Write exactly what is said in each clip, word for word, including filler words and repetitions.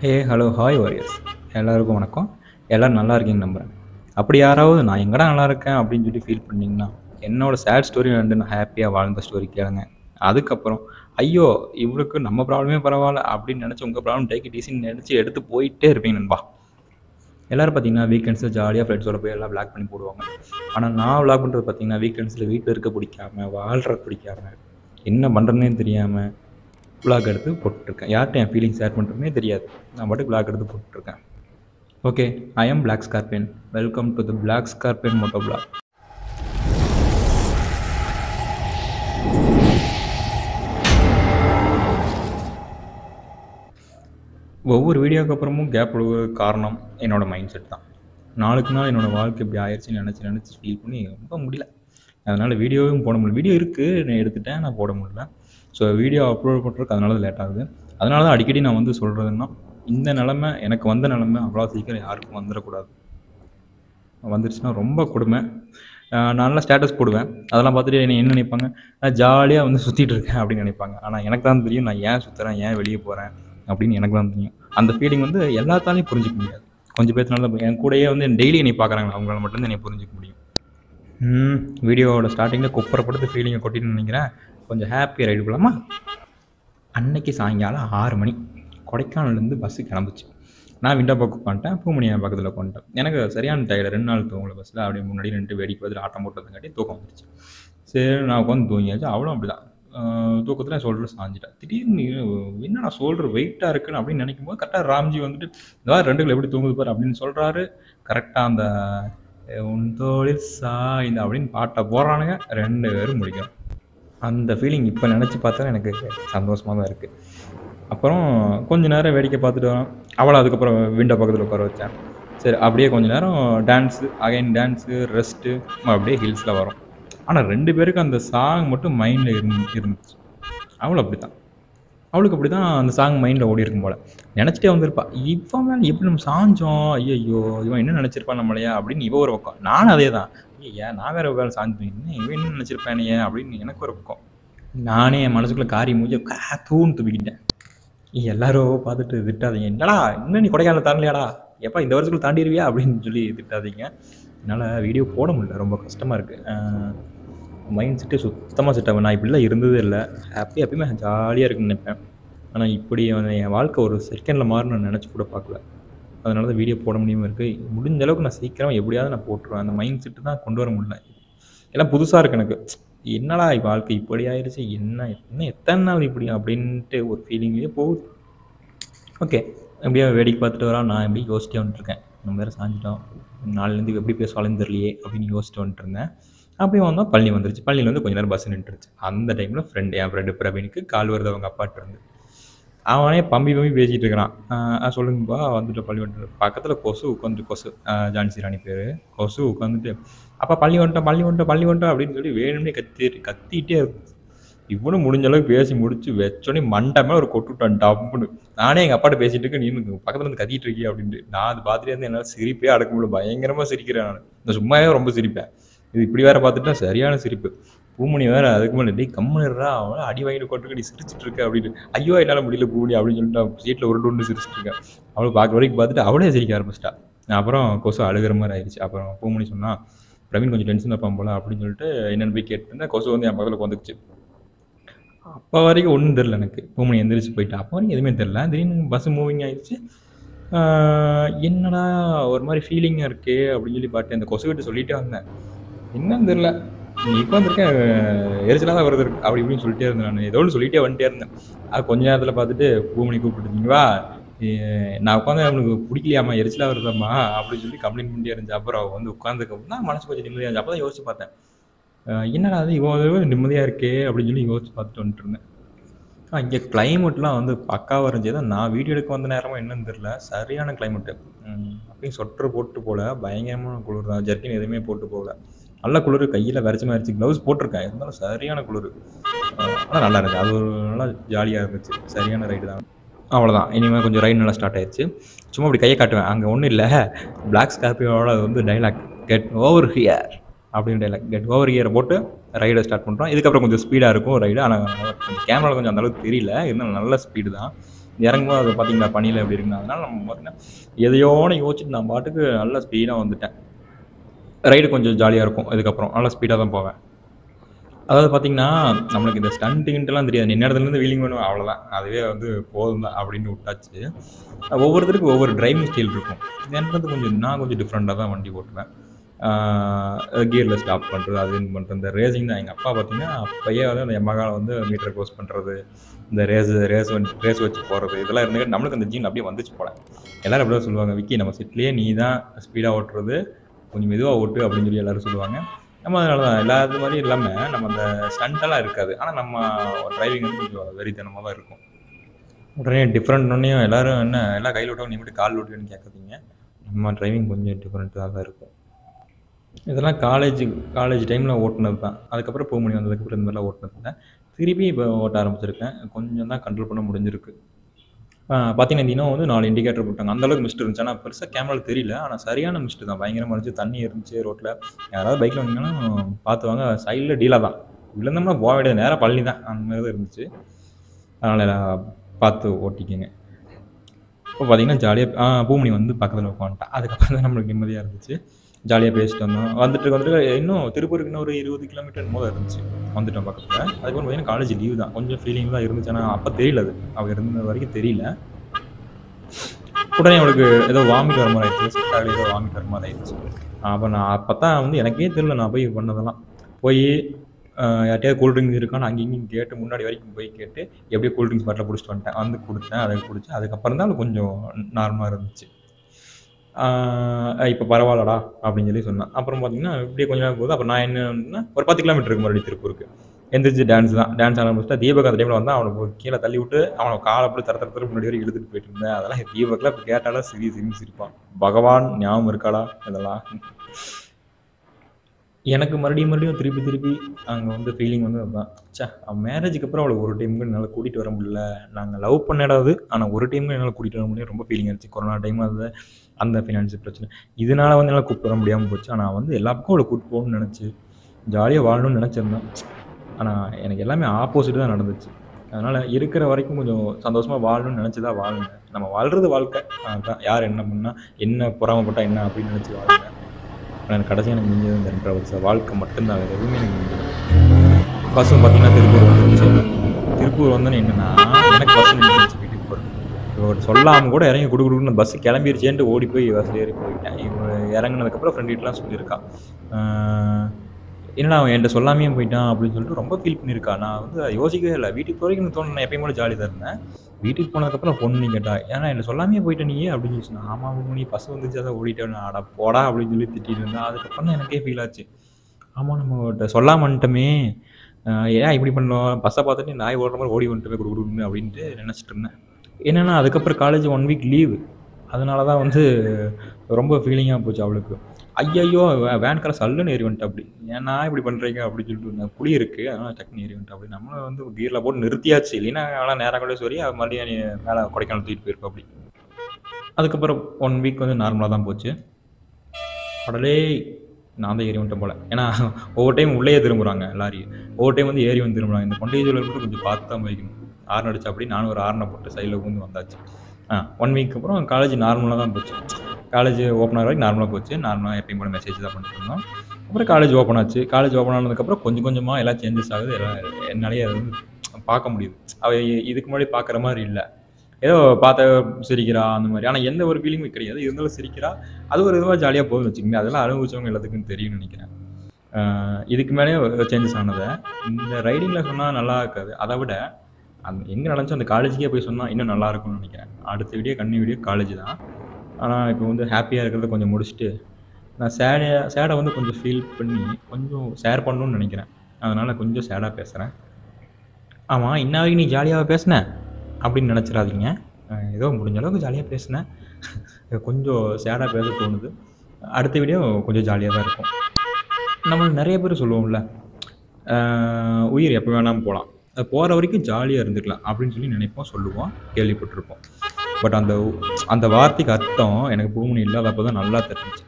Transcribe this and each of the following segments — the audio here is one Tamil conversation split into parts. ஹே ஹலோ ஹாய் வாரியர்ஸ், எல்லாருக்கும் வணக்கம். எல்லோரும் நல்லா இருக்கீங்க நம்புகிறேன். அப்படி யாராவது நான் எங்கடா நல்லா இருக்கேன் அப்படின்னு சொல்லி ஃபீல் பண்ணிங்கன்னா என்னோடய சேட் ஸ்டோரி வந்து நான் ஹாப்பியாக வாழ்ந்த ஸ்டோரி கேளுங்க. அதுக்கப்புறம் ஐயோ இவளுக்கு நம்ம ப்ராப்ளமே பரவாயில்ல அப்படின்னு நினச்சி உங்கள் ப்ராப்ளம் டேக்கி டீசின்னு நினச்சி எடுத்து போயிட்டே இருப்பீங்க நண்பா. எல்லோரும் பார்த்தீங்கன்னா வீக்கெண்ட்ஸில் ஜாலியாக ஃப்ரெண்ட்ஸோட போய் எல்லாம் பிளாக் பண்ணி போடுவாங்க. ஆனால் நான் விளாக் பண்ணுறது பார்த்தீங்கன்னா வீக்கெண்ட்ஸில் வீட்டில் இருக்க பிடிக்காமல் வாழ்கிற பிடிக்காமல் என்ன பண்ணுறதுனே தெரியாமல் வ்ளாக் எடுத்து போட்டுருக்கேன். யார்கிட்ட என் ஃபீலிங் ஷேர் பண்ணுறதுமே தெரியாது, நான் பாட்டு வ்ளாக் எடுத்து போட்டுருக்கேன். Okay, I am black scorpion. Welcome to the black scorpion moto vlog. ஒவ்வொரு வீடியோக்கு அப்புறமும் கேப் விடுவதற்கு காரணம் என்னோடய மைண்ட் செட் தான். நாளுக்கு நாள் என்னோடய வாழ்க்கை இப்படி ஆயிடுச்சுன்னு நினச்சி நினச்சி ஃபீல் பண்ணி ரொம்ப முடியல. அதனால் வீடியோவும் போட முடியல. வீடியோ இருக்குது, நான் எடுத்துட்டேன், நான் போட முடியல. ஸோ வீடியோ அப்லோட் பண்ணுறதுக்கு அதனால தான் லேட் ஆகுது. அதனால தான் அடிக்கடி நான் வந்து சொல்கிறதுன்னா, இந்த நிலமை எனக்கு வந்த நிலமை அவ்வளோ சீக்கிரம் யாருக்கும் வந்துடக்கூடாது. வந்துருச்சுன்னா ரொம்ப கொடுமை. நான் நல்லா ஸ்டேட்டஸ் போடுவேன், அதெல்லாம் பார்த்துட்டு என்ன என்ன நினைப்பாங்க, நான் ஜாலியாக வந்து சுற்றிட்டு இருக்கேன் அப்படின்னு நினைப்பாங்க. ஆனால் எனக்கு தான் தெரியும் நான் ஏன் சுற்றுறேன், ஏன் வெளியே போகிறேன் அப்படின்னு எனக்கு தான் தெரியும். அந்த ஃபீலிங் வந்து எல்லாத்தாலையும் புரிஞ்சிக்க முடியாது. கொஞ்சம் பேர்த்தினால என் கூடயே வந்து டெய்லி என்னை பார்க்குறாங்க, அவங்களால மட்டும்தான் என்னை புரிஞ்சிக்க முடியும். வீடியோவோட ஸ்டார்டிங்கில் குப்புறப்படுத்து ஃபீலிங்கை கொட்டின்னு நினைக்கிறேன். கொஞ்சம் ஹாப்பியாக ரைடு போகலாமா? அன்னைக்கு சாயங்காலம் ஆறு மணி கொடைக்கானல்லேருந்து பஸ்ஸு கிளம்புச்சு. நான் விண்டோ பக்கம் உட்காந்துட்டேன், பூமணியா பக்கத்தில் உட்காந்துட்டேன். எனக்கு சரியான டயர், ரெண்டு நாள் தூங்கல பஸ்ஸில். அப்படியே முன்னாடி ரெண்டு வேடிக்கை பதில் ஆட்டம் போட்டதுக்காட்டி தூக்கம் வந்துருச்சு. சரி, நான் உட்காந்து தூங்கியாச்சு. அவ்வளோ அப்படி தான் தூக்கத்தில் சோல்டர் சாஞ்சிட்டேன். திடீர்னு என்ன நான் சோல்டர் வெயிட்டாக இருக்குன்னு அப்படின்னு நினைக்கும் போது கரெக்டாக ராம்ஜி வந்துட்டு இந்த ரெண்டுகளை எப்படி தூங்குது பாரு அப்படின்னு சொல்கிறாரு. கரெக்டாக அந்த உன் தோளில் சாய்ந்த அப்படின்னு பாட்டை போடுறானுங்க, ரெண்டு பேரும் முடிக்கணும். அந்த ஃபீலிங் இப்போ நினச்சி பார்த்தா எனக்கு சந்தோஷமாக தான் இருக்குது. அப்புறம் கொஞ்சம் நேரம் வேடிக்கை பார்த்துட்டு வரோம். அவளை அதுக்கப்புறம் விண்டோ பக்கத்தில் உட்கார வச்சேன். சரி, அப்படியே கொஞ்சம் நேரம் டான்ஸு, அகைன் டான்ஸு, ரெஸ்ட்டு, அப்படியே ஹில்ஸில் வரோம். ஆனால் ரெண்டு பேருக்கு அந்த சாங் மட்டும் மைண்டில் இருந்துச்சு. அவளை அப்படி தான் அவளுக்கு அப்படி தான் அந்த சாங் மைண்டில் ஓடி இருக்கும் போல் நினச்சிட்டே வந்திருப்பா. இப்போ மேலே எப்படி நம்ம சாஞ்சோம், ஐயோ இவன் என்ன நினச்சிருப்பான் நம்மளையா அப்படின்னு இவன் ஒரு பக்கம். நானும் அதே தான், ஐயா நான் வேறு வேலை சாஞ்சுன்னு இவன் என்ன நினச்சிருப்பானே அப்படின்னு எனக்கு ஒரு பக்கம். நானே என் மனசுக்குள்ளே காரி மூஞ்சி தூன்னு துப்பிக்கிட்டேன். எல்லாரும் பார்த்துட்டு திட்டாதீங்க, என்னடா இன்னும் நீ கொடைக்கானல் தாண்டலையாடா, எப்பா இந்த வருஷத்துக்குள்ள தாண்டிடுவியா அப்படின்னு சொல்லி திட்டாதீங்க. என்னால் வீடியோ போட முடியல, ரொம்ப கஷ்டமாக இருக்குது. மைண்ட் செட்டு சுத்தமாக செட் ஆகும். நான் இப்படிலாம் இருந்ததே இல்லை. ஹாப்பி எப்பயுமே ஜாலியாக இருக்குன்னு நினைப்பேன். ஆனால் இப்படி என் வாழ்க்கை ஒரு செகண்டில் மாறும் நான் நினச்சி கூட பார்க்கல. அதனால தான் வீடியோ போட முடியாமல் இருக்குது. முடிஞ்ச அளவுக்கு நான் சீக்கிரம் எப்படியாவது நான் போட்டுருவேன். அந்த மைண்ட் செட்டு தான் கொண்டு வர முடியல. எல்லாம் புதுசாக இருக்குது எனக்கு. என்னடா வாழ்க்கை இப்படி ஆயிடுச்சு, என்ன இன்னும் எத்தனை நாள் இப்படி அப்படின்ட்டு ஒரு ஃபீலிங்லேயே போகுது. ஓகே, எப்படியா வேடிக்கை பார்த்துட்டு வரான். நான் எப்படி யோசிச்சு வந்துட்டுருக்கேன், நம்ம வேறு சாஞ்சிட்டோம், நாலுலேருந்து எப்படி பேசுவாலும் தெரியலையே அப்படின்னு யோசிச்சு வந்துட்டு இருந்தேன். அப்படியே வந்தால் பள்ளி வந்துருச்சு. பள்ளியில் வந்து கொஞ்சம் நேரம் பஸ் நின்றுச்சு. அந்த டைமில் ஃப்ரெண்டு என் ஃப்ரெண்டு பிரவீனுக்கு கால் வருது அவங்க அப்பாட்டு இருந்து. அவனே பம்பி பம்பி பேசிகிட்டு இருக்கிறான். சொல்லுங்கப்பா வந்துட்டு பள்ளி வந்துட்டு பக்கத்தில் கொசு உட்காந்துட்டு, கொசு ஜான்சி ராணி பேர், கொசு உட்காந்துட்டு அப்பா பள்ளி வந்துட்டோம் பள்ளி வந்துட்டோம் பள்ளி வந்துட்டோம் அப்படின்னு சொல்லி வேணும்னே கத்தி கத்திகிட்டே இருக்கும். இவனும் முடிஞ்ச அளவுக்கு பேசி முடிச்சு வச்சோடனே மண்டை மேலே ஒரு கொட்டுவிட்டான் டப்புன்னு. நானே எங்கள் அப்பாட்ட பேசிகிட்டு இருக்கேன், நீ பக்கத்தில் வந்து கத்திட்டு இருக்கே அப்படின்ட்டு. நான் அது பார்த்துட்டே இருந்து என்னால் சிரிப்பே அடக்க முடியல, பயங்கரமாக சிரிக்கிறேன். நான் நான் சும்மாவே ரொம்ப சிரிப்பேன். இது இப்படி வேறு பார்த்துட்டா சரியான சிரிப்பு. பூமணி வேறு அதுக்கு மேலே டே கம்முன்னுடுறா, அவன் அடி வாங்கிட்டு கொட்டுக்கடி சிரிச்சிட்டு இருக்க அப்படின்னு. ஐயோ என்னால் முடியல பூமணி அப்படின்னு சொல்லிட்டு அவன் சீட்டில் உருண்டு உண்டு சிரிச்சிட்டு இருக்கேன். அவளை பார்க்குற வரைக்கும் பார்த்துட்டு அவளே சிரிக்க ஆரம்பிச்சிட்டா. அப்புறம் கொசு அழுகிற மாதிரி ஆயிடுச்சு. அப்புறம் பூமணி சொன்னால் பிரவீன் கொஞ்சம் டென்ஷன் வைப்பான் போல அப்படின்னு சொல்லிட்டு என்னென்னு போய் கேட்டுருந்தேன். கொசு வந்து என் பக்கத்தில் வந்துக்குச்சு. அப்போ வரைக்கும் ஒன்றும் தெரில எனக்கு. பூமணி எந்திரிச்சு போயிட்டு அப்போ வரைக்கும் எதுவுமே தெரில. திடீர்னு பஸ் மூவிங் ஆயிடுச்சு. என்னடா ஒரு மாதிரி ஃபீலிங்காக இருக்கே அப்படின்னு சொல்லி பார்த்து அந்த கொசுக்கிட்ட சொல்லிகிட்டே வந்தேன். என்னன்னு தெரில, நீ உட்காந்துருக்கேன் எரிச்சலாக தான் வருது இருக்கு அப்படி இப்படின்னு சொல்லிட்டே இருந்தேன். நான் ஏதோ ஒன்று சொல்லிகிட்டே வந்துட்டே இருந்தேன். அது கொஞ்ச நேரத்தில் பார்த்துட்டு பூமணி கூப்பிட்டுருந்தீங்களா, நான் உட்காந்து அவனுக்கு பிடிக்கலையாம்மா, எரிச்சலாக வருதாம்மா அப்படின்னு சொல்லி கம்ப்ளைண்ட் பண்ணிட்டே இருந்துச்சு. அப்புறம் அவள் வந்து உட்காந்துருக்கப்போ தான் மனசு கொஞ்சம் நிம்மதியாக இருந்துச்சு. அப்போ தான் யோசிச்சு பார்த்தேன், என்னடா அது இவ்வளோ நிம்மதியாக இருக்கே அப்படின்னு சொல்லி யோசிச்சு பார்த்துட்டு வந்துட்டு இருந்தேன். இங்கே கிளைமேட்லாம் வந்து பக்காவாக இருந்துச்சு. தான் நான் வீடியோ எடுக்க வந்த நேரமாக என்னன்னு தெரில, சரியான கிளைமேட்டு. அப்பயும் சொட்டர் போட்டு போகல, பயங்கரமான குளிர் தான். ஜர்க்கின் எதுவுமே போட்டு போகல, நல்ல குளிர். கையில் விரைச்சமாக இருந்துச்சு. க்ளவுஸ் போட்டிருக்கேன், இருந்தாலும் சரியான குளிர். ஆனால் நல்லா இருந்துச்சு. அது ஒரு நல்லா ஜாலியாக இருந்துச்சு. சரியான ரைடு தான். அவ்வளோதான், இனிமேல் கொஞ்சம் ரைடு நல்லா ஸ்டார்ட் ஆயிடுச்சு. சும்மா அப்படி கையை காட்டுவேன், அங்கே ஒன்றும் இல்லை. பிளாக் ஸ்கார்பியோட வந்து டைலாக் கெட் ஓவர் ஹியர் அப்படின்னு டைலாக் கெட் ஓவர் ஹியரை போட்டு ரைடை ஸ்டார்ட் பண்ணுறோம். இதுக்கப்புறம் கொஞ்சம் ஸ்பீடாக இருக்கும் ரைடு. ஆனால் கேமராவில் கொஞ்சம் அந்தளவுக்கு தெரியல, இருந்தாலும் நல்ல ஸ்பீடு தான். இறங்கும்போது அதை பார்த்தீங்களா பணியில் எப்படி இருக்குன்னா, அதனால் நம்ம பார்த்தீங்கன்னா எதையோன்னு யோசிச்சுட்டு நான் பாட்டுக்கு நல்லா ஸ்பீடாக வந்துட்டேன். ரைடு கொஞ்சம் ஜாலியாக இருக்கும். இதுக்கப்புறம் நல்லா ஸ்பீடாக தான் போவேன். அதாவது பார்த்திங்கன்னா நம்மளுக்கு இந்த ஸ்டண்ட்டுகின்ட்டுலாம் தெரியாது, நின்ன இடத்துலேருந்து வீலிங் பண்ணுவேன், அவ்வளோதான், அதுவே வந்து போதும் தான் அப்படின்னு விட்டாச்சு. ஒவ்வொருத்தருக்கும் ஒவ்வொரு டிரைவிங் ஸ்டைல் இருக்கும். எனக்கு கொஞ்சம் நான் கொஞ்சம் டிஃப்ரெண்ட்டாக தான் வண்டி ஓட்டுவேன். கியரில் ஸ்டாப் பண்ணுறது, அது என்ன பண்ணுறது, இந்த ரேசிங் தான். எங்கள் அப்பா பார்த்திங்கன்னா அப்பையே வந்து அந்த எமகாவை வந்து மீட்டர் க்ளோஸ் பண்ணுறது, இந்த ரேஸ் ரேஸ் வந்து ரேஸ் வச்சு போகிறது, இதெல்லாம் இருந்துக்கிட்டு நம்மளுக்கு அந்த ஜீன் அப்படியே வந்துச்சு போல. எல்லோரும் அப்படியே சொல்லுவாங்க, விக்கி நம்ம சிட்டிலேயே நீ தான் ஸ்பீடாக ஓட்டுறது, கொஞ்சம் மெதுவாக ஓட்டு அப்படின்னு சொல்லி எல்லோரும் சொல்லுவாங்க. நம்ம அதனால தான் எல்லாத்து மாதிரி இல்லாமல் நம்ம அந்த ஸ்டண்டெல்லாம் இருக்காது, ஆனால் நம்ம டிரைவிங் வந்து கொஞ்சம் வெறித்தனமாக தான் இருக்கும். உடனே டிஃப்ரெண்ட் ஒன்றையும் எல்லோரும் என்ன எல்லாம் கையில் ஓட்டவும் நீ மட்டும் கால் ஓட்டுவேன்னு கேட்குறீங்க. நம்ம டிரைவிங் கொஞ்சம் டிஃப்ரெண்ட்டாக தான் இருக்கும். இதெல்லாம் காலேஜ் காலேஜ் டைமில் ஓட்டினது தான். அதுக்கப்புறம் போக முடியும், வந்ததுக்கப்புறம் இந்த மாதிரிலாம் ஓட்டினது தான். திருப்பி இப்போ ஓட்ட ஆரம்பிச்சிருக்கேன், கொஞ்சம் தான் கண்ட்ரோல் பண்ண முடிஞ்சிருக்கு. பார்த்தீங்கன்னா தினம் வந்து நாலு இண்டிகேட்டர் போட்டாங்க, அந்தளவுக்கு மிஸ்ட் இருந்துச்சு. ஆனால் பெருசாக கேமராவில் தெரியல, ஆனால் சரியான மிஸ்ட்டு தான், பயங்கரமாக இருந்துச்சு. தண்ணி இருந்துச்சு ரோட்டில், யாராவது பைக்கில் வந்தீங்கன்னா பார்த்துவாங்க. சைடில் டீலாக தான் விழுந்தோம்னா போக வேண்டியது, நேராக பழனி தான், அந்த மாதிரி தான் இருந்துச்சு. அதனால் பார்த்து ஓட்டிக்கங்க. இப்போ பார்த்தீங்கன்னா ஜாலியாக பூமணி வந்து பக்கத்தில் உட்காந்துட்டான். அதுக்கப்புறம் தான் நம்மளுக்கு நிம்மதியாக இருந்துச்சு. ஜாலியாக பேசிட்டு வந்தோம். வந்துட்டு வந்துட்டு இன்னும் திருப்பூருக்கு இன்னும் ஒரு இருபது கிலோமீட்டர் மோதல் இருந்துச்சு, வந்துட்டோம் பக்கத்தில். அதுக்கப்புறம் பார்த்தீங்கன்னா காலேஜ் லீவ் தான், கொஞ்சம் ஃபீலிங் தான் இருந்துச்சு. ஆனால் அப்போ தெரியல, அது அவள் இருந்த வரைக்கும் தெரியல. உடனே அவளுக்கு ஏதோ வாமிட் வர மாதிரி ஆயிடுச்சு, சிட்டாவில் ஏதோ வாமிட் வர மாதிரி ஆயிடுச்சு. அப்போ நான் அப்போ தான் வந்து எனக்கே தெரியல, நான் போய் பண்ணதெல்லாம் போய் யார்ட்டையாவது கூல்ட்ரிங்க்ஸ் இருக்கான்னு அங்கே இங்கேயும் கேட்டு முன்னாடி வரைக்கும் போய் கேட்டு எப்படியோ கூல்ட்ரிங்க்ஸ் பாட்டில் பிடிச்சிட்டு வந்துட்டேன். வந்து கொடுத்தேன், அதை பிடிச்சி அதுக்கப்புறம் தான் கொஞ்சம் நார்மலாக இருந்துச்சு. இப்போ பரவாயில்லடா அப்படின்னு சொல்லி சொன்னேன். அப்புறம் பார்த்தீங்கன்னா இப்படியே கொஞ்சம் நேரம் போது, அப்புறம் நான் என்னன்னா ஒரு பத்து கிலோமீட்டருக்கு மறுபடியும் திருப்பூருக்கு எந்திரிச்சு டான்ஸ் தான் டான்ஸ் ஆரம்பிச்சுட்டா. தீபக் அந்த டைமில் வந்து அவனை கீழே தள்ளி விட்டு அவனை காலை போட்டு தர தரத்துக்கு முன்னாடி வரைக்கும் இழுத்துட்டு போயிட்டு இருந்தேன். அதெல்லாம் தீபக்கில் இப்போ கேட்டாலும் சிரி சிரின்னு சிரிப்பான். பகவான் ஞாபகம் இருக்காளா இதெல்லாம் எனக்கு. மறுபடியும் மறுபடியும் திருப்பி திருப்பி அங்கே வந்து ஃபீலிங் வந்து அதுதான். சே மேரேஜுக்கு அப்புறம் அவளை ஒரு டைமுக்கு என்னால் கூட்டிகிட்டு வர முடியல. நாங்கள் லவ் பண்ணிடாது, ஆனால் ஒரு டைமுக்கு என்னால் கூட்டிகிட்டு வர முடியல. ரொம்ப ஃபீலிங் ஆகிடுச்சு. கொரோனா டைம் அது, அந்த ஃபினான்ஷியல் பிரச்சனை, இதனால் வந்து என்னால் கூப்பிட்டு வர முடியாமல் போச்சு. ஆனால் வந்து எல்லா பக்கம் அவளை கூப்பிட்டு போகணும்னு நினச்சி ஜாலியாக வாழணும்னு நினச்சிருந்தேன். ஆனால் எனக்கு எல்லாமே ஆப்போசிட்டு தான் நடந்துச்சு. அதனால் இருக்கிற வரைக்கும் கொஞ்சம் சந்தோஷமாக வாழணும்னு நினச்சி தான் வாழுங்க. நம்ம வாழ்கிறது வாழ்க்கை அதுதான், யார் என்ன பண்ணால் என்ன பொறாமப்பட்டால் என்ன அப்படின்னு நினச்சி வாழுங்க. எனக்கு கடைசி எனக்கு முடிஞ்சது ரெண்டரை வருஷம் வாழ்க்கை மட்டும்தான், வேறு எதுவுமே எனக்கு முடிஞ்சது. பஸ்ஸும் பார்த்தீங்கன்னா திருப்பூர் வந்துருந்துச்சு. திருப்பூர் வந்தோன்னு என்னென்னா எனக்கு பஸ் நின்றுச்சு வீட்டுக்கு போகிறேன். இவர் சொல்லாமல் கூட இறங்கி கொடுக்குன்னு பஸ் கிளம்பிடுச்சேன்ட்டு ஓடி போய் பஸ்ஸில் ஏறி போயிட்டேன். இவர் இறங்கினதுக்கப்புறம் ஃப்ரெண்டுகிட்டலாம் சொல்லியிருக்கான், என்னடா அவன் என்கிட்ட சொல்லாமையே போயிட்டான் அப்படின்னு சொல்லிட்டு ரொம்ப ஃபீல் பண்ணியிருக்கா. நான் வந்து யோசிக்கவே இல்லை. வீட்டுக்கு போகிறதுக்கு எனக்கு தோணும், நான் எப்பயும் கூட ஜாலியாக தான் இருந்தேன். வீட்டுக்கு போனதுக்கப்புறம் பொண்ணு நீ கேட்டா, ஏன்னா என்னை சொல்லாமையே போயிட்டேன் நீ அப்படின்னு சொல்லி சொன்னேன். ஆமாம் நீ பஸ் வந்துச்சு அதை ஓடிட்டேன் ஆடா போடா அப்படின்னு சொல்லி திட்டிகிட்டு இருந்தேன். அதுக்கப்புறம் தான் எனக்கே ஃபீல் ஆச்சு, ஆமாம் நம்ம சொல்லாமட்டமே, ஏன் இப்படி பண்ணலாம், பஸ்ஸை பார்த்துட்டு நாய் ஓடுற மாதிரி ஓடி வந்துட்டு போய் கொடுக்குறோம் அப்படின்ட்டு நினச்சிட்டு இருந்தேன். என்னென்னா அதுக்கப்புறம் காலேஜ் ஒன் வீக் லீவு, அதனால தான் வந்து ரொம்ப ஃபீலிங்காக போச்சு அவளுக்கு. ஐயோ வேன்கார சல்லுன்னு ஏறி வந்துட்டு அப்படி ஏன்னா இப்படி பண்ணுறீங்க அப்படின்னு சொல்லிட்டு குழி இருக்குது, அதனால் டக்குன்னு ஏறி வந்துட்டு அப்படி நம்மளை வந்து கீரில் போட்டு நிறுத்தியாச்சு. இல்லைன்னா ஆனால் நேராக கூட சொல்லி அது மறுபடியும் நீ மேலே கொடைக்கானல் தூக்கிட்டு போயிருப்போம் அப்படி. அதுக்கப்புறம் ஒன் வீக் வந்து நார்மலாக தான் போச்சு. உடலே நான் தான் ஏறி வந்துட்டேன் போல். ஏன்னா ஒவ்வொரு டைம் உள்ளே திரும்புகிறாங்க லாரி, ஒவ்வொரு டைம் வந்து ஏறி வந்து திரும்புகிறாங்க. இந்த கொண்டையில் மட்டும் கொஞ்சம் பார்த்து தான் வைக்கணும். ஆர்ன் அடிச்சு அப்படி நானும் ஒரு ஆர்னை போட்டு சைடில் ஊந்து வந்தாச்சு. ஆ ஒன் வீக் அப்புறம் காலேஜ் நார்மலாக தான் போச்சு. காலேஜ் ஓப்பன் ஆகிற வரைக்கும் நார்மலாக போச்சு. நார்மலாக எப்பயும் போல மெசேஜ் தான் பண்ணிட்டு இருந்தோம். அப்புறம் காலேஜ் ஓப்பன் ஆச்சு. காலேஜ் ஓப்பன் ஆனதுக்கப்புறம் கொஞ்சம் கொஞ்சமாக எல்லாம் சேஞ்சஸ் ஆகுது. எல்லாம் என்னாலேயே அது வந்து பார்க்க முடியுது. அவள் இதுக்கு முன்னாடி பார்க்குற மாதிரி இல்லை, ஏதோ பார்த்த சிரிக்கிறா அந்த மாதிரி. ஆனால் எந்த ஒரு ஃபீலிங்குமே கிடையாது, இருந்தாலும் சிரிக்கிறா. அது ஒரு விதமாக ஜாலியாக போகுதுன்னு வச்சுக்கோங்க. அதெல்லாம் அனுபவிச்சவங்க எல்லாத்துக்கும் தெரியும்னு நினைக்கிறேன். இதுக்கு மேலே சேஞ்சஸ் ஆனதை இந்த ரைடிங்கில் சொன்னால் நல்லா இருக்காது. அதை விட அந்த எங்கே நினச்சோம் அந்த காலேஜுக்கே போய் சொன்னால் இன்னும் நல்லாயிருக்கும்னு நினைக்கிறேன். அடுத்த வீடியோ கண்ணி வீடியோ காலேஜ் தான். ஆனால் இப்போ வந்து ஹாப்பியாக இருக்கிறத கொஞ்சம் முடிச்சுட்டு நான் சேடை சேடை வந்து கொஞ்சம் ஃபீல் பண்ணி கொஞ்சம் ஷேர் பண்ணணும்னு நினைக்கிறேன். அதனால் கொஞ்சம் சேடாக பேசுகிறேன். ஆமாம் இன்ன வரைக்கும் நீ ஜாலியாக பேசினேன் அப்படின்னு நினச்சிடாதீங்க. ஏதோ முடிஞ்ச அளவுக்கு ஜாலியாக பேசினேன், கொஞ்சம் சேடாக பேச தோணுது. அடுத்த வீடியோ கொஞ்சம் ஜாலியாக தான் இருக்கும். நம்ம நிறைய பேர் சொல்லுவோம்ல உயிர் எப்போ வேணாமல் போகலாம், அது போகிற வரைக்கும் ஜாலியாக இருந்துக்கலாம் அப்படின்னு சொல்லி நினைப்போம், சொல்லுவோம், கேள்விப்பட்டிருப்போம். பட் அந்த அந்த வார்த்தைக்கு அர்த்தம் எனக்கு பூமணி இல்லாதப்போ தான் நல்லா தெரிஞ்சிச்சு.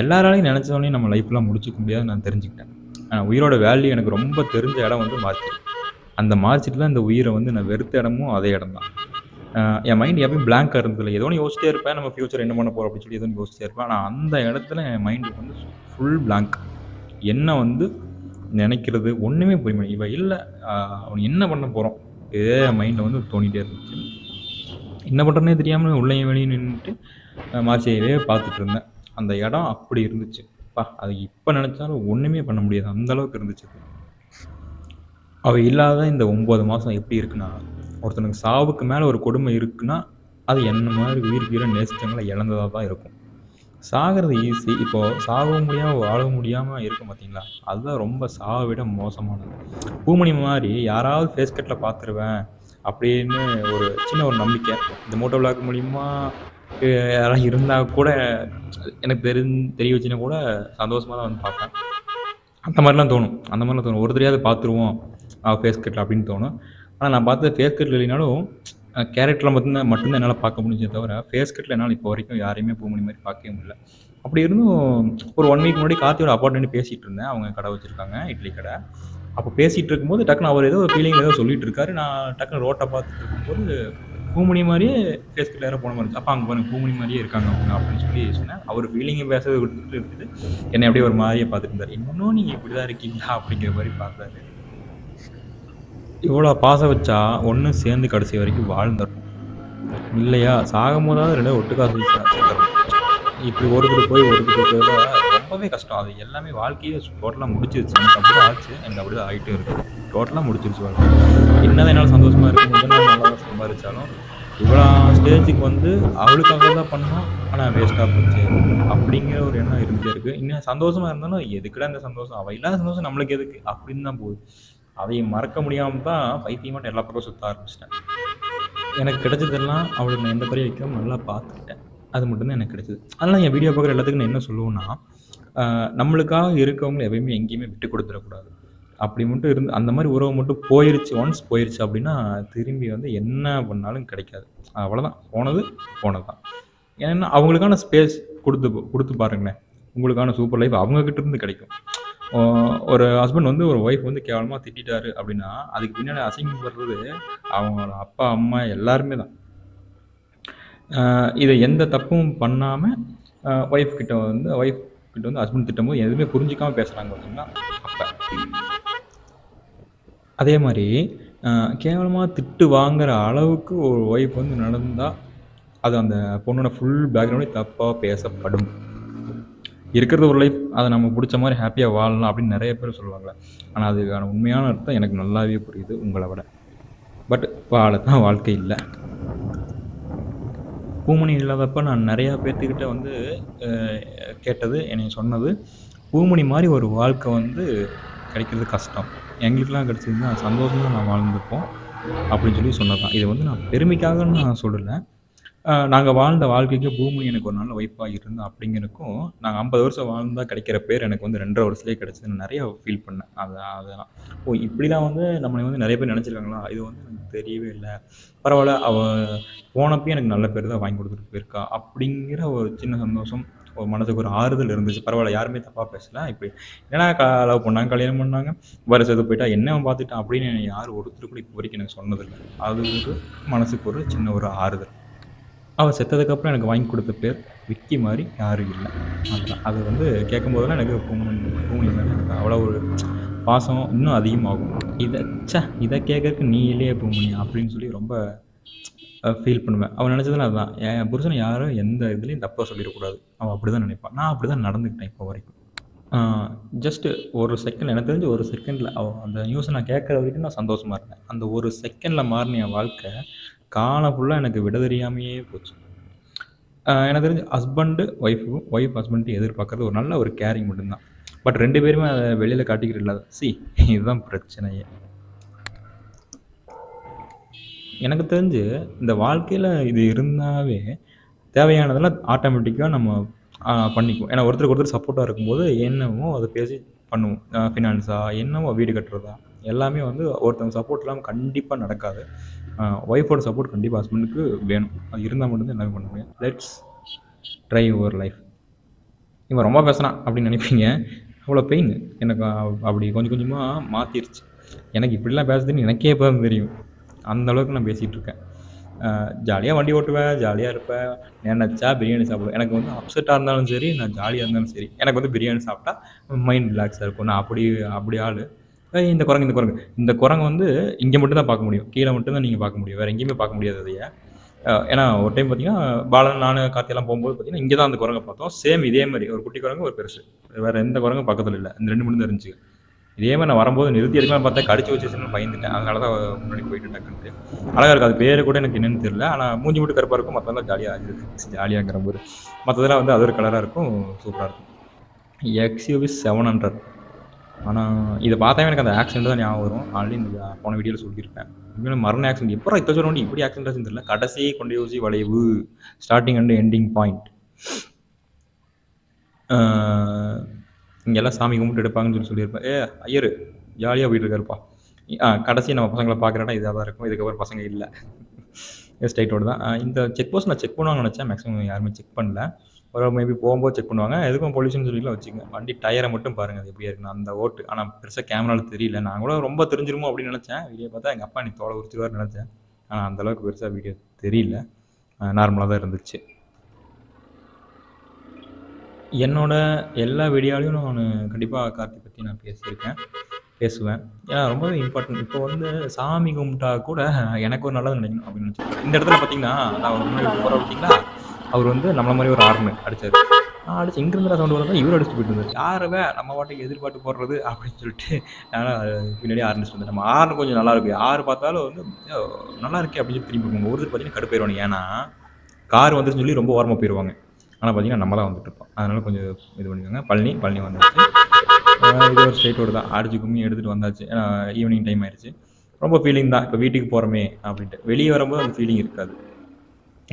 எல்லாராலையும் நினச்சோடனே நம்ம லைஃப்லாம் முடிச்சுக்க முடியாது நான் தெரிஞ்சுக்கிட்டேன். ஆனால் உயிரோட வேல்யூ எனக்கு ரொம்ப தெரிஞ்ச இடம் வந்து மார்க்கெட். அந்த மார்க்கெட்டில் இந்த உயிரை வந்து நான் வெறுத்த இடமும் அதே இடம் தான். என் மைண்ட் எப்பயும் பிளாங்காக இருந்ததில்லை, ஏதோ யோசிச்சே இருப்பேன் நம்ம ஃப்யூச்சர் என்ன பண்ண போகிறோம் அப்படின்னு சொல்லி எதுவும் யோசிச்சே இருப்பேன். ஆனால் அந்த இடத்துல என் மைண்டுக்கு வந்து ஃபுல் பிளாங்க், என்ன வந்து நினைக்கிறது ஒன்றுமே போய் முடியும் இவன் இல்லை அவன் என்ன பண்ண போகிறோம் இதே மைண்டில் வந்து தோணிகிட்டே இருந்துச்சு. என்ன பண்ணுறதுனே தெரியாமல் உள்ளே வெளியே நின்றுட்டு மார்ச்சையவே பார்த்துட்டு இருந்தேன். அந்த இடம் அப்படி இருந்துச்சு பா, அது இப்போ நினச்சாலும் ஒன்றுமே பண்ண முடியாது அந்தளவுக்கு இருந்துச்சு. அவள் இல்லாத இந்த ஒம்பது மாதம் எப்படி இருக்குன்னா, ஒருத்தனுக்கு சாவுக்கு மேலே ஒரு கொடுமை இருக்குன்னா அது என்ன மாதிரி உயிர் உயிரை நேசித்தவங்களை இழந்ததாக தான் இருக்கும். சாகிறது ஈஸி, இப்போது சாகவும் முடியாமல் வாழவும் முடியாமல் இருக்கும் பார்த்தீங்களா, அதுதான் ரொம்ப சாவை விட மோசமானது. பூமணி மாதிரி யாராவது ஃபேஸ்கட்டில் பார்த்துருவேன் அப்படின்னு ஒரு சின்ன ஒரு நம்பிக்கை இந்த மோட்டோ விளாக் மூலிமா யாராவது இருந்தால் கூட எனக்கு தெரி தெரிய வச்சுன்னா கூட சந்தோஷமாக தான் வந்து பார்ப்பேன். அந்த மாதிரிலாம் தோணும், அந்த மாதிரிலாம் தோணும் ஒரு தெரியாத பார்த்துருவோம் ஃபேஸ்கட்டில் அப்படின்னு தோணும். ஆனால் நான் பார்த்த ஃபேஸ்கட்டில் இல்லைனாலும் கேரக்டரில் மட்டும்தான் மட்டும்தான் என்னால் பார்க்க முடிஞ்சதை தவிர ஃபேஸ்கட்டில் என்னால் இப்போ வரைக்கும் யாரையுமே பூமணி மாதிரி பார்க்கவே முடியல. அப்படி இருந்தும் ஒரு ஒன் வீக் முன்னாடி கார்த்தியோட அப்பார்ட்மெண்ட் பேசிகிட்டு இருந்தேன், அவங்க கடை வச்சுருக்காங்க இட்லி கடை. அப்போ பேசிகிட்டு இருக்கும்போது டக்குன்னு அவர் ஏதோ ஃபீலிங் ஏதோ சொல்லிகிட்டு இருக்காரு, நான் டக்குன்னு ரோட்டை பார்த்துட்டு இருக்கும்போது பூமணி மாதிரியே ஃபேஸ்கட்டில் யாரோ போன மாதிரி இருந்துச்சு. அப்போ அங்கே பாருங்க பூமணி மாதிரியே இருக்காங்க அவங்க அப்படின்னு சொல்லி சொன்னேன். அவர் ஃபீலிங்கை பேசுறது விட்டுட்டு இருக்குது, என்னை அப்படியே ஒரு மாதிரியே பார்த்துட்டு இருந்தார். இன்னும் நீங்கள் இப்படி தான் இருக்கீங்களா அப்படிங்கிற மாதிரி பார்த்தாரு. இவ்வளோ பாச வச்சா ஒன்று சேர்ந்து கடைசி வரைக்கும் வாழ்ந்துடணும் இல்லையா, சாகும் போதாவது ரெண்டு ஒட்டுக்காசு இப்படி ஒருத்தர் போய் ஒருத்தர் போய் ரொம்பவே கஷ்டம். அது எல்லாமே வாழ்க்கையை டோட்டலாக முடிச்சிருச்சு, எனக்கு அப்படி தான் ஆச்சு, எனக்கு அப்படி தான் ஆகிட்டே இருக்குது, டோட்டலாக முடிச்சிருச்சு வாழ்க்கை. என்னதான் என்னால் சந்தோஷமாக இருக்கும், முதல்ல நல்லா சம்பாதிச்சாலும் இவ்வளோ ஸ்டேஜுக்கு வந்து அவளுக்காக தான் பண்ணோம் ஆனால் வேஸ்ட்டாக போச்சு அப்படிங்கிற ஒரு எண்ணம் இருந்துகிட்டே இருக்குது. இன்னும் சந்தோஷமாக இருந்தாலும் எதுக்குடா இந்த சந்தோஷம், அவள் இல்லாத சந்தோஷம் நம்மளுக்கு எதுக்கு அப்படின்னு தான் போகுது. அதையும் மறக்க முடியாமல் தான் பைத்தியமாட்ட எல்லா பக்கம் சுற்ற ஆரம்பிச்சிட்டேன். எனக்கு கிடைச்சதெல்லாம் அவளுக்கு நான் எந்த பெரிய வைக்கவும் நல்லா பார்த்துக்கிட்டேன், அது மட்டும்தான் எனக்கு கிடைச்சிது. அதெல்லாம் என் வீடியோ பார்க்குற எல்லாத்துக்கும் நான் என்ன சொல்லுவேன்னா, நம்மளுக்காக இருக்கவங்களை எப்பயுமே எங்கேயுமே விட்டு கொடுத்துடக்கூடாது. அப்படி மட்டும் இருந்து அந்த மாதிரி உறவு மட்டும் போயிடுச்சு, ஒன்ஸ் போயிடுச்சு அப்படின்னா திரும்பி வந்து என்ன பண்ணாலும் கிடைக்காது, அவ்வளோதான், போனது போனது தான். ஏன்னா அவங்களுக்கான ஸ்பேஸ் கொடுத்து கொடுத்து பாருங்களேன், உங்களுக்கான சூப்பர் லைஃப் அவங்கக்கிட்ட இருந்து கிடைக்கும். ஒரு ஹஸ்பண்ட் வந்து ஒரு ஒய்ஃப் வந்து கேவலமாக திட்டாரு அப்படின்னா அதுக்கு பின்னாடி அசிங்கம் வர்றது அவங்களோட அப்பா அம்மா எல்லாருமே தான். இதை எந்த தப்பும் பண்ணாமல் ஒய்ஃப் கிட்ட வந்து ஒய்ஃப் கிட்ட வந்து ஹஸ்பண்ட் திட்டும் போது எதுவுமே புரிஞ்சிக்காமல் பேசுகிறாங்க பார்த்தீங்கன்னா அப்பா. அதே மாதிரி கேவலமாக திட்டு வாங்குற அளவுக்கு ஒரு ஒய்ஃப் வந்து நடந்தால் அது அந்த பொண்ணோட ஃபுல் பேக்ரவுண்டே தப்பாக பேசப்படும். இருக்கிறது ஒரு லைஃப், அதை நம்ம பிடிச்ச மாதிரி ஹாப்பியாக வாழலாம் அப்படின்னு நிறைய பேர் சொல்லுவாங்க. ஆனால் அதுக்கான உண்மையான அர்த்தம் எனக்கு நல்லாவே புரியுது உங்களை விட, பட் வாழத்தான் வாழ்க்கை இல்லை. பூமணி இல்லாதப்போ நான் நிறையா பேர்த்துக்கிட்ட வந்து கேட்டது என்னை சொன்னது, பூமணி மாதிரி ஒரு வாழ்க்கை வந்து கிடைக்கிறது கஷ்டம், எங்களுக்கெல்லாம் கிடைச்சதுன்னா சந்தோஷமாக நான் வாழ்ந்துப்போம் அப்படின்னு சொல்லி சொன்னதான். இது வந்து நான் பெருமைக்காகன்னு நான் சொல்லலை, நாங்கள் வாழ்ந்த வாழ்க்கைக்கு பூமணி எனக்கு ஒரு நல்ல ஒய்ஃபாக இருந்தோம் அப்படிங்கிறக்கும் நாங்கள் ஐம்பது வருஷம் வாழ்ந்தால் கிடைக்கிற பேர் எனக்கு வந்து ரெண்டரை வருஷத்துலேயே கிடைச்சதுன்னு நிறையா ஃபீல் பண்ணேன். அது அதெல்லாம் ஓ இப்படிலாம் வந்து நம்மளை வந்து நிறைய பேர் நினச்சிருக்காங்களா, இது வந்து எனக்கு தெரியவே இல்லை, பரவாயில்ல அவள் போனப்பையும் எனக்கு நல்ல பேர் தான் வாங்கி கொடுத்துட்டு போயிருக்கா அப்படிங்கிற ஒரு சின்ன சந்தோஷம், ஒரு மனதுக்கு ஒரு ஆறுதல் இருந்துச்சு. பரவாயில்ல யாருமே தப்பாக பேசலாம், இப்போ ஏன்னா லவ் பண்ணாங்க கல்யாணம் பண்ணாங்க வருஷம் எது போயிட்டா என்ன பார்த்துட்டான் அப்படின்னு யார் ஒருத்தர் கூட இப்போ வரைக்கும் எனக்கு சொன்னதில்லை. அது ஒரு மனதுக்கு ஒரு சின்ன ஒரு ஆறுதல். அவள் செத்ததுக்கப்புறம் எனக்கு வாங்கி கொடுத்த பேர் விக்கி மாதிரி யாரும் இல்லை. அதுதான் அது வந்து கேட்கும்போதெல்லாம் எனக்கு பூமணி பூமணி மேலே எனக்கு அவ்வளோ ஒரு பாசம் இன்னும் அதிகமாகும். இதை சே இதை கேட்கறதுக்கு நீ இல்லையே பூமணி அப்படின்னு சொல்லி ரொம்ப ஃபீல் பண்ணுவேன். அவன் நினச்சதுன்னா அதுதான், என் புருஷனை யாரும் எந்த இதுலேயும் தப்பாக சொல்லிடக்கூடாது, அவன் அப்படி தான் நினைப்பான், நான் அப்படி தான் நடந்துக்கிட்டேன் இப்போ வரைக்கும். ஜஸ்ட்டு ஒரு செகண்ட் எனக்கு தெரிஞ்சு ஒரு செகண்டில் அவன் அந்த நியூஸை நான் கேட்குற வரைக்கும் நான் சந்தோஷமாக இருந்தேன். அந்த ஒரு செகண்டில் மாறின என் வாழ்க்கை காலம் ஃபுல்லாக எனக்கு விட தெரியாமையே போச்சு. எனக்கு தெரிஞ்சு ஹஸ்பண்டு ஒய்ஃபுக்கும் ஒய்ஃப் ஹஸ்பண்ட்டும் எதிர்பார்க்குறது ஒரு நல்ல ஒரு கேரிங் மட்டும்தான், பட் ரெண்டு பேருமே அதை வெளியில் காட்டிக்கிட்டு இல்லாத சி இதுதான் பிரச்சனையே. எனக்கு தெரிஞ்சு இந்த வாழ்க்கையில் இது இருந்தாவே தேவையானதெல்லாம் ஆட்டோமேட்டிக்காக நம்ம பண்ணிக்குவோம். ஏன்னா ஒருத்தருக்கு ஒருத்தர் சப்போர்ட்டாக இருக்கும்போது என்னவோ அதை பேசி பண்ணுவோம், ஃபினான்ஸாக என்னவோ வீடு கட்டுறதா எல்லாமே வந்து ஒருத்தவங்க சப்போர்ட் இல்லாமல் கண்டிப்பாக நடக்காது. ஒய்ஃபோட சப்போர்ட் கண்டிப்பாக ஹஸ்பண்டுக்கு வேணும், அது இருந்தால் மட்டும்தான் எல்லாமே பண்ண முடியும். Let's try your life. இவன் ரொம்ப பேசுகிறான் அப்படின்னு நினைப்பீங்க, அவ்வளோ பெயின் எனக்கு அப்படி கொஞ்சம் கொஞ்சமாக மாற்றிடுச்சு. எனக்கு இப்படிலாம் பேசுதுன்னு எனக்கே இப்போ தெரியும், அந்தளவுக்கு நான் பேசிகிட்ருக்கேன். ஜாலியாக வண்டி ஓட்டுவேன், ஜாலியாக இருப்பேன். நினச்சா பிரியாணி சாப்பிடுவேன். எனக்கு வந்து அப்செட்டாக இருந்தாலும் சரி, நான் ஜாலியாக இருந்தாலும் சரி, எனக்கு வந்து பிரியாணி சாப்பிட்டா மைண்ட் ரிலாக்ஸாக இருக்கும். நான் அப்படி அப்படி ஆள். இந்த குரங்கு இந்த குரங்கு இந்த குரங்கு வந்து இங்கே மட்டும்தான் பார்க்க முடியும், கீழே மட்டும்தான் நீங்கள் பார்க்க முடியும், வேறு எங்கேயுமே பார்க்க முடியாது அதையே. ஏன்னா ஒரு டைம் பார்த்தீங்கன்னா பாலன் நான் காத்தியெல்லாம் போகும்போது பார்த்தீங்கன்னா இங்கே தான் அந்த குரங்கை பார்த்தோம். சேம் இதே மாதிரி ஒரு குட்டி குரங்கு ஒரு பெருசு, வேறு எந்த குரங்கும் பக்கத்தில் இல்லை, இந்த ரெண்டு மட்டும் தெரிஞ்சுக்க. இதே மாதிரி நான் வரும்போது நிறுத்தி எடுக்கலாம் பார்த்தா கடிச்சு வச்சுன்னு பயந்துட்டேன். அதனால தான் முன்னாடி போயிட்டு டக்குன்ட்டு. அழகாக இருக்குது. அது பேர் கூட எனக்கு என்னென்னு தெரியல, ஆனால் மூஞ்சி மட்டும் கருப்பாக இருக்கும், மற்றதெல்லாம் ஜாலியாக இருக்குது. ஜாலியாகிற போது மற்றதெல்லாம் வந்து அது ஒரு கலராக இருக்கும், சூப்பராக இருக்கும். XUV seven hundred. ஆனால் இதை பார்த்தாவே எனக்கு அந்த ஆக்சிடென்ட் தான் ஞாபகம் வரும். ஆல்ரெடி இந்த போன வீடியோவில் சொல்லியிருப்பேன். இனிமேல் மரண ஆக்சிடென்ட் எப்போ இப்போ சொல்ல வேண்டிய இப்படி ஆக்சிடென்ட் ஆச்சுன்னு தெரியல. கடைசி கொண்டு யோசி வளைவு, ஸ்டார்டிங் அண்ட் எண்டிங் பாயிண்ட். இங்கெல்லாம் சாமி கும்பிட்டு எடுப்பாங்கன்னு சொல்லி சொல்லியிருப்பேன். ஏ ஐயரு ஜாலியாக போயிட்டு இருக்காருப்பா. ஆ கடைசி நம்ம பசங்களை பார்க்குறேன்னா இதாக தான் இருக்கும். இதுக்கப்புறம் பசங்க இல்லை, ஸ்டேட்டோடு தான். இந்த செக் போஸ்ட் நான் செக் பண்ணுவாங்கன்னு நினச்சேன், மேக்ஸிமம் யாருமே செக் பண்ணல. ஒரு மேபி போகும்போது செக் பண்ணுவாங்க. எதுக்கும் பொல்யூஷன் சொல்லிக்கலாம் வச்சுங்க. வண்டி டயரை மட்டும் பாருங்கள் எப்படியா இருக்குன்னு அந்த ஓட்டு. ஆனால் பெருசாக கேமராவில் தெரியல. நான் கூட ரொம்ப தெரிஞ்சிருமோ அப்படின்னு நினச்சேன். வீடியோ பார்த்தா எங்கள் அப்பா நீ தோலை உரிச்சிருவார்னு நினச்சேன். ஆனால் அந்தளவுக்கு பெருசாக வீடியோ தெரியல, நார்மலாக தான் இருந்துச்சு. என்னோட எல்லா வீடியோலையும் நான் கண்டிப்பாக கார்த்தி பற்றி நான் பேசியிருக்கேன், பேசுவேன். ஏன்னா ரொம்பவே இம்பார்ட்டன்ட். இப்போ வந்து சாமி கும்பிட்டா கூட எனக்கு ஒரு நல்லது நினைக்கணும் அப்படின்னு நினச்சேன். இந்த இடத்துல பார்த்தீங்கன்னா நான் ஒரு முன்னாடி போகிற பார்த்தீங்கன்னா அவர் வந்து நம்மள மாதிரி ஒரு ஆர்மு அடித்தார். நான் அடிச்சு இங்கிருந்து சவுண்டு வரதான் இவர் அடிச்சுட்டு போயிட்டு இருந்தார். யாரவே நம்ம பாட்டுக்கு எதிர்பார்த்து போடுறது அப்படின்னு சொல்லிட்டு நான் பின்னாடி ஆரம்பிச்சுட்டு இருந்தேன். நம்ம ஆறு கொஞ்சம் நல்லாயிருக்கு, யார் பார்த்தாலும் வந்து நல்லா இருக்கே அப்படின்னு சொல்லி திரும்பி போங்க. ஒருத்தர் பார்த்தீங்கன்னா கடுப்பாயிருவாங்க. ஏன்னா கார் வந்துச்சுன்னு சொல்லி ரொம்ப ஓரமாக போயிடுவாங்க. ஆனால் பார்த்தீங்கன்னா நம்ம தான் வந்துட்டு இருப்போம். அதனால் கொஞ்சம் இது பண்ணிக்கோங்க. பழனி பழனி வந்துடுச்சு. இது ஒரு ஸ்ட்ரெயிட்டோடு தான் அடிச்சு கும்மி எடுத்துகிட்டு வந்தாச்சு. ஏன்னா ஈவினிங் டைம் ஆயிடுச்சு. ரொம்ப ஃபீலிங் தான் இப்போ வீட்டுக்கு போகிறோமே அப்படின்ட்டு. வெளியே வரும்போது அந்த ஃபீலிங் இருக்காது.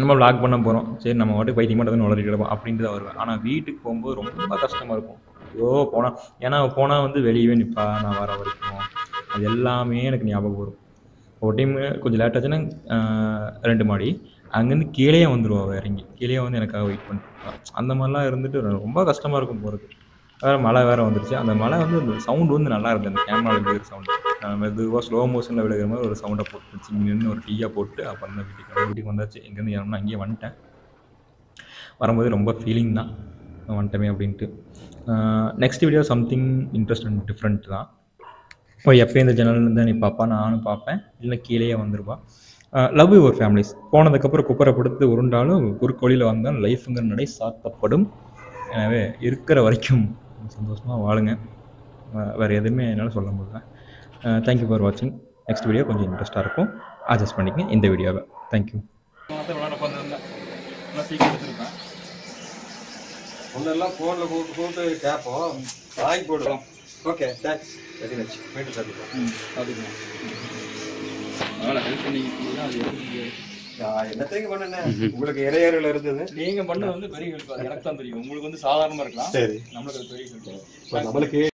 நம்ம வ்ளாக் பண்ண போகிறோம், சரி நம்ம வாட்டி பைத்தியம் மட்டும் வளர்த்து கிடப்போம் அப்படின்ட்டு தான் வருவேன். ஆனால் வீட்டுக்கு போகும்போது ரொம்ப கஷ்டமாக இருக்கும். ஐயோ போனால் ஏன்னா போனால் வந்து வெளியவே நிற்பா நான் வர வரைக்கும் அது எல்லாமே எனக்கு ஞாபகம் வரும். ஒரு டைம் கொஞ்சம் லேட் ஆச்சுன்னா ரெண்டு மாடி அங்கேருந்து கீழே வந்துடுவாள், இறங்கி கீழே வந்து எனக்காக வெயிட் பண்ணிட்டுருப்பா. அந்த மாதிரிலாம் இருந்துட்டு ரொம்ப கஷ்டமாக இருக்கும் போகிறதுக்கு. வேறு மழை வேறு வந்துருச்சு. அந்த மழை வந்து அந்த சவுண்டு வந்து நல்லா இருந்தது. அந்த கேமராவில் விழுகிற சவுண்டு மெதுவாக ஸ்லோ மோஷனில் விழுகிற மாதிரி ஒரு சவுண்டை போட்டுச்சு. இங்கேருந்து ஒரு டீயாக போட்டு அப்போ அந்த வீட்டுக்கு வீட்டுக்கு வந்தாச்சு. இங்கேருந்து ஏன்னா அங்கேயே வந்துட்டேன். வரும்போது ரொம்ப ஃபீலிங் தான் வந்துட்டமே அப்படின்ட்டு. Next video something interest and different தான். இப்போ எப்போயும் இந்த சேனல் தான் நீ பார்ப்பா, நானும் பார்ப்பேன். இல்லை கீழேயே வந்துடுவாள். லவ் யுவர் ஃபேமிலிஸ் போனதுக்கப்புறம் குப்பரப்படுத்து உருண்டாலும் குறுக்கோளியில் வந்தாலும் லைஃபுங்கிற நடை சாத்தப்படும். எனவே இருக்கிற வரைக்கும் சந்தோஷமாக வாழுங்க. வேறு எதுவுமே என்னால் சொல்ல முடியல. தேங்க்யூ ஃபார் வாட்சிங். நெக்ஸ்ட் வீடியோ கொஞ்சம் இன்ட்ரெஸ்ட்டாக இருக்கும், அட்ஜஸ்ட் பண்ணிக்க இந்த வீடியோவை. தேங்க்யூ. ஒன்றெல்லாம் ஃபோனில் போட்டு போட்டு கேட்போம், வாங்கி போடுவோம். Okay thanks very much. போயிட்டு சாப்பிடுவோம் சாப்பிடுவோம். அதனால் ஹெல்ப் பண்ணிக்கிட்டீங்கன்னா அது என்னத்தையும் பண்ணேன். உங்களுக்கு இறையறிவில் இருந்தது நீங்கள் பண்ணது வந்து பெரிய ஹெல்ப். எனக்கு தான் தெரியும், உங்களுக்கு வந்து சாதாரணமாக இருக்கலாம். சரி நம்மளுக்கு பெரிய ஹெல்ப். நம்மளுக்கு